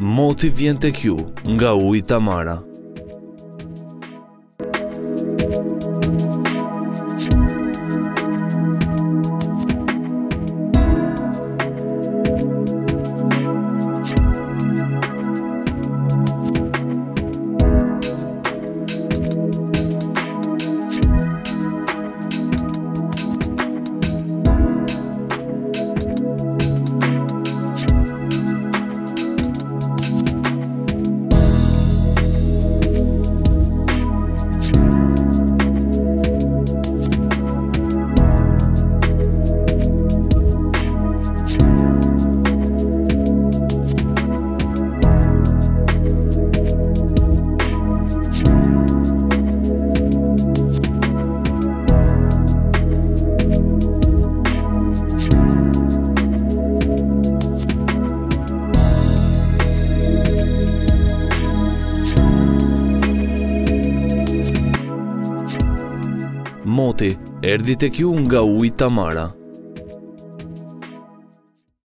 Moti vjen tek ju nga uji Tamara. Moti erdhi tek ju nga uji Tamara.